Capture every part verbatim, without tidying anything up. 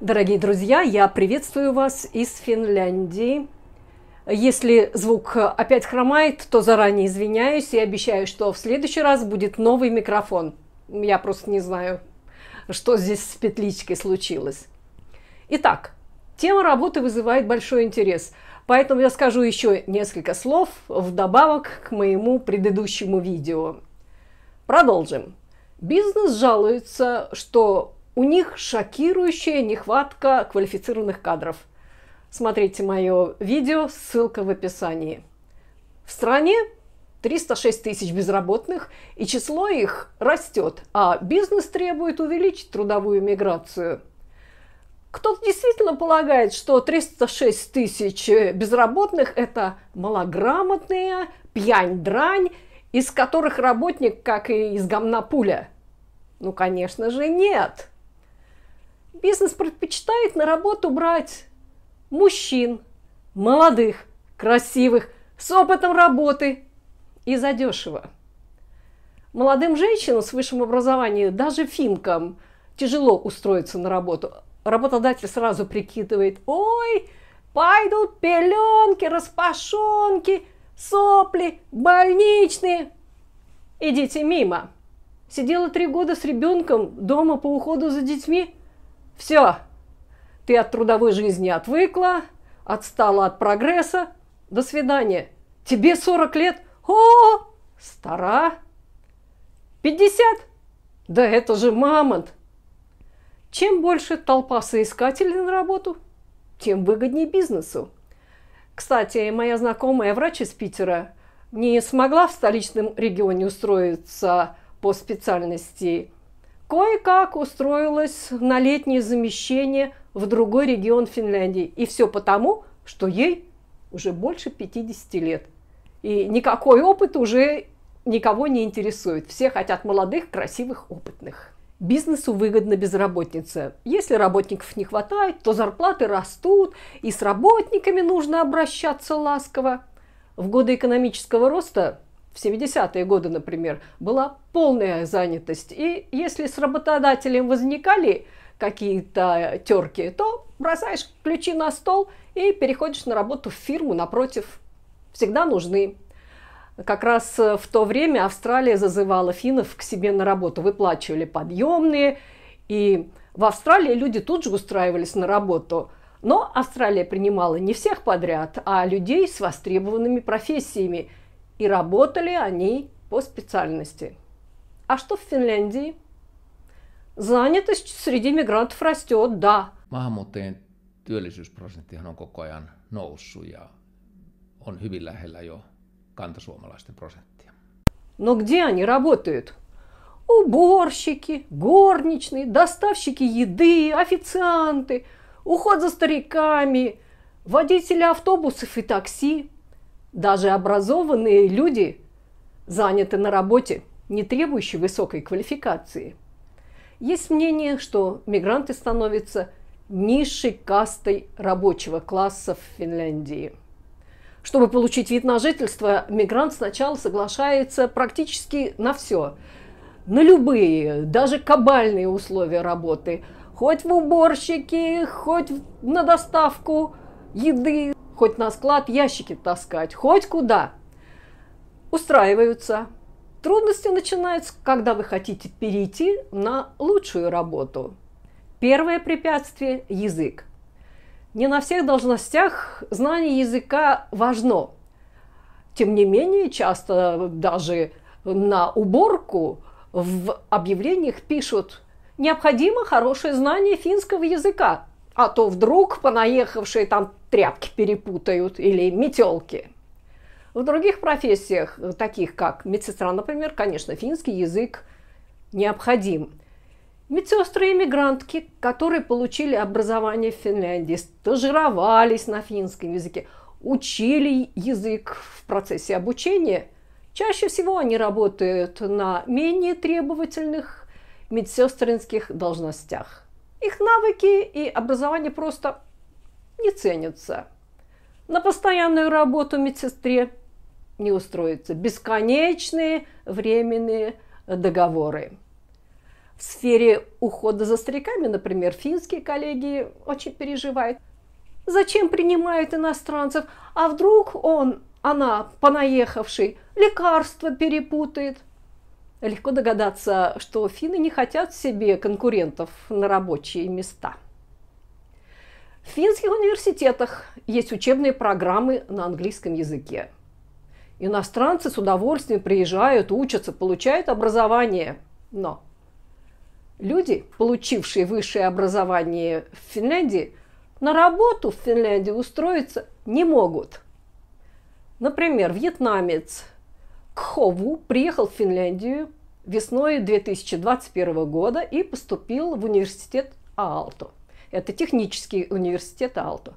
Дорогие друзья, я приветствую вас из Финляндии. Если звук опять хромает, то заранее извиняюсь и обещаю, что в следующий раз будет новый микрофон. Я просто не знаю, что здесь с петличкой случилось. Итак, тема работы вызывает большой интерес, поэтому я скажу еще несколько слов вдобавок к моему предыдущему видео. Продолжим. Бизнес жалуется, что у них шокирующая нехватка квалифицированных кадров. Смотрите мое видео, ссылка в описании. В стране триста шесть тысяч безработных, и число их растет, а бизнес требует увеличить трудовую миграцию. Кто-то действительно полагает, что триста шесть тысяч безработных – это малограмотные, пьянь-дрань, из которых работник, как и из гамна пуля. Ну, конечно же, нет. Бизнес предпочитает на работу брать мужчин, молодых, красивых, с опытом работы и задешево. Молодым женщинам с высшим образованием, даже финкам, тяжело устроиться на работу. Работодатель сразу прикидывает: ой, пойдут пеленки, распашонки, сопли, больничные. Идите мимо. Сидела три года с ребенком дома по уходу за детьми. Все, ты от трудовой жизни отвыкла, отстала от прогресса. До свидания. Тебе сорок лет. О, стара. пятьдесят? Да это же мамонт. Чем больше толпа соискателей на работу, тем выгоднее бизнесу. Кстати, моя знакомая, врач из Питера, не смогла в столичном регионе устроиться по специальности. Кое-как устроилась на летнее замещение в другой регион Финляндии. И все потому, что ей уже больше пятидесяти лет. И никакой опыт уже никого не интересует. Все хотят молодых, красивых, опытных. Бизнесу выгодна безработица. Если работников не хватает, то зарплаты растут, и с работниками нужно обращаться ласково. В годы экономического роста, в семидесятые годы, например, была полная занятость, и если с работодателем возникали какие-то терки, то бросаешь ключи на стол и переходишь на работу в фирму напротив. Всегда нужны. Как раз в то время Австралия зазывала финнов к себе на работу, выплачивали подъемные, и в Австралии люди тут же устраивались на работу. Но Австралия принимала не всех подряд, а людей с востребованными профессиями. И работали они по специальности. А что в Финляндии? Занятость среди мигрантов растет, да. Maahanmuuttajien työllisyysprosenttihan on koko ajan noussut ja on hyvin lähellä jo kantasuomalaisten prosenttia. Но где они работают? Уборщики, горничные, доставщики еды, официанты, уход за стариками, водители автобусов и такси. Даже образованные люди заняты на работе, не требующей высокой квалификации. Есть мнение, что мигранты становятся низшей кастой рабочего класса в Финляндии. Чтобы получить вид на жительство, мигрант сначала соглашается практически на все. На любые, даже кабальные условия работы. Хоть в уборщики, хоть на доставку еды, хоть на склад ящики таскать, хоть куда. Устраиваются. Трудности начинаются, когда вы хотите перейти на лучшую работу. Первое препятствие – язык. Не на всех должностях знание языка важно. Тем не менее, часто даже на уборку в объявлениях пишут: «Необходимо хорошее знание финского языка». А то вдруг понаехавшие там тряпки перепутают или метелки. В других профессиях, таких как медсестра, например, конечно, финский язык необходим. Медсестры и мигрантки, которые получили образование в Финляндии, стажировались на финском языке, учили язык в процессе обучения, чаще всего они работают на менее требовательных медсестринских должностях. Их навыки и образование просто не ценятся. На постоянную работу медсестре не устроятся бесконечные временные договоры. В сфере ухода за стариками, например, финские коллеги очень переживают. Зачем принимают иностранцев? А вдруг он, она, понаехавший, лекарства перепутает? Легко догадаться, что финны не хотят себе конкурентов на рабочие места. В финских университетах есть учебные программы на английском языке. Иностранцы с удовольствием приезжают, учатся, получают образование. Но люди, получившие высшее образование в Финляндии, на работу в Финляндии устроиться не могут. Например, вьетнамец Кхо Ву приехал в Финляндию весной две тысячи двадцать первого года и поступил в университет Аалто. Это технический университет Аалто.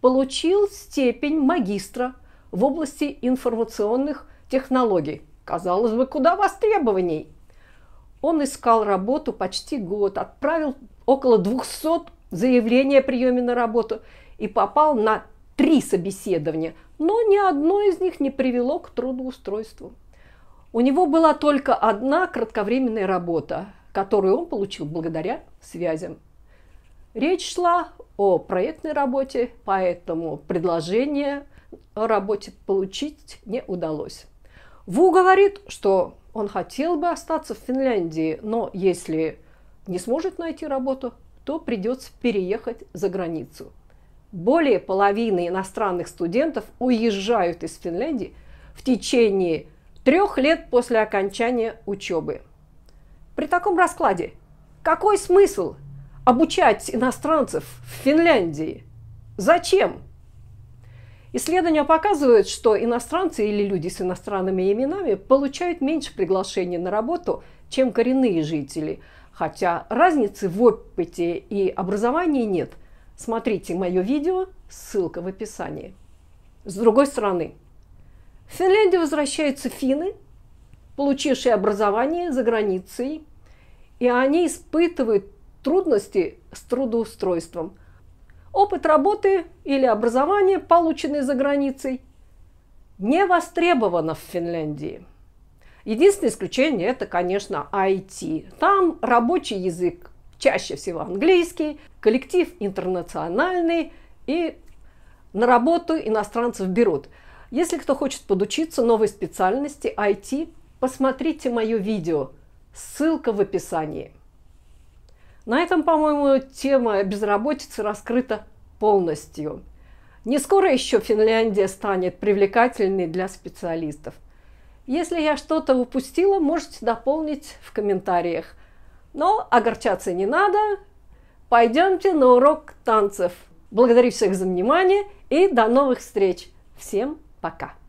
Получил степень магистра в области информационных технологий. Казалось бы, куда востребованней. Он искал работу почти год, отправил около двухсот заявлений о приеме на работу и попал на три собеседования, но ни одно из них не привело к трудоустройству. У него была только одна кратковременная работа, которую он получил благодаря связям. Речь шла о проектной работе, поэтому предложение о работе получить не удалось. Ву говорит, что он хотел бы остаться в Финляндии, но если не сможет найти работу, то придется переехать за границу. Более половины иностранных студентов уезжают из Финляндии в течение трех лет после окончания учебы. При таком раскладе какой смысл обучать иностранцев в Финляндии? Зачем? Исследования показывают, что иностранцы или люди с иностранными именами получают меньше приглашений на работу, чем коренные жители, хотя разницы в опыте и образовании нет. Смотрите мое видео, ссылка в описании. С другой стороны, в Финляндию возвращаются финны, получившие образование за границей, и они испытывают трудности с трудоустройством. Опыт работы или образования, полученный за границей, не востребовано в Финляндии. Единственное исключение – это, конечно, ай ти. Там рабочий язык чаще всего английский, коллектив интернациональный, и на работу иностранцев берут. Если кто хочет подучиться новой специальности ай ти, посмотрите мое видео, ссылка в описании. На этом, по-моему, тема безработицы раскрыта полностью. Не скоро еще Финляндия станет привлекательной для специалистов. Если я что-то упустила, можете дополнить в комментариях. Но огорчаться не надо. Пойдемте на урок танцев. Благодарю всех за внимание и до новых встреч. Всем пока!